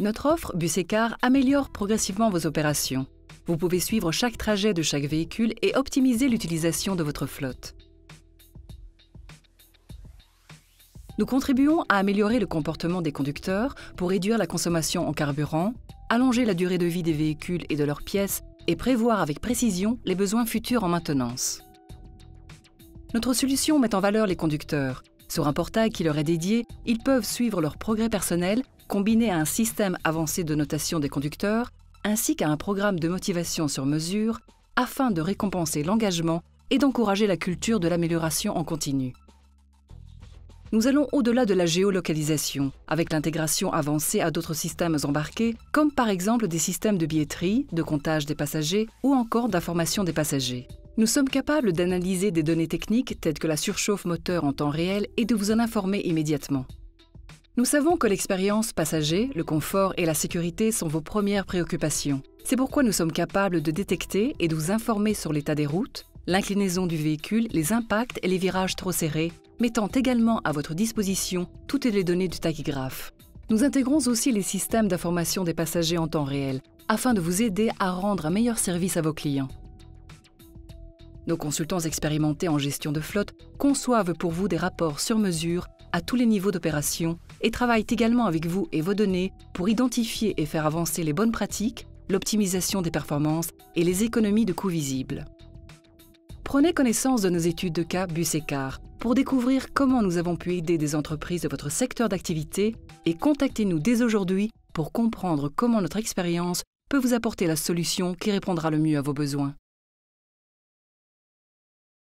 Notre offre Bus Écart améliore progressivement vos opérations. Vous pouvez suivre chaque trajet de chaque véhicule et optimiser l'utilisation de votre flotte. Nous contribuons à améliorer le comportement des conducteurs pour réduire la consommation en carburant, allonger la durée de vie des véhicules et de leurs pièces et prévoir avec précision les besoins futurs en maintenance. Notre solution met en valeur les conducteurs. Sur un portail qui leur est dédié, ils peuvent suivre leur progrès personnel combiné à un système avancé de notation des conducteurs ainsi qu'à un programme de motivation sur mesure afin de récompenser l'engagement et d'encourager la culture de l'amélioration en continu. Nous allons au-delà de la géolocalisation, avec l'intégration avancée à d'autres systèmes embarqués, comme par exemple des systèmes de billetterie, de comptage des passagers ou encore d'information des passagers. Nous sommes capables d'analyser des données techniques telles que la surchauffe moteur en temps réel et de vous en informer immédiatement. Nous savons que l'expérience passager, le confort et la sécurité sont vos premières préoccupations. C'est pourquoi nous sommes capables de détecter et de vous informer sur l'état des routes, l'inclinaison du véhicule, les impacts et les virages trop serrés, mettant également à votre disposition toutes les données du tachygraphe. Nous intégrons aussi les systèmes d'information des passagers en temps réel, afin de vous aider à rendre un meilleur service à vos clients. Nos consultants expérimentés en gestion de flotte conçoivent pour vous des rapports sur mesure à tous les niveaux d'opération et travaillent également avec vous et vos données pour identifier et faire avancer les bonnes pratiques, l'optimisation des performances et les économies de coûts visibles. Prenez connaissance de nos études de cas Bus Écart pour découvrir comment nous avons pu aider des entreprises de votre secteur d'activité et contactez-nous dès aujourd'hui pour comprendre comment notre expérience peut vous apporter la solution qui répondra le mieux à vos besoins.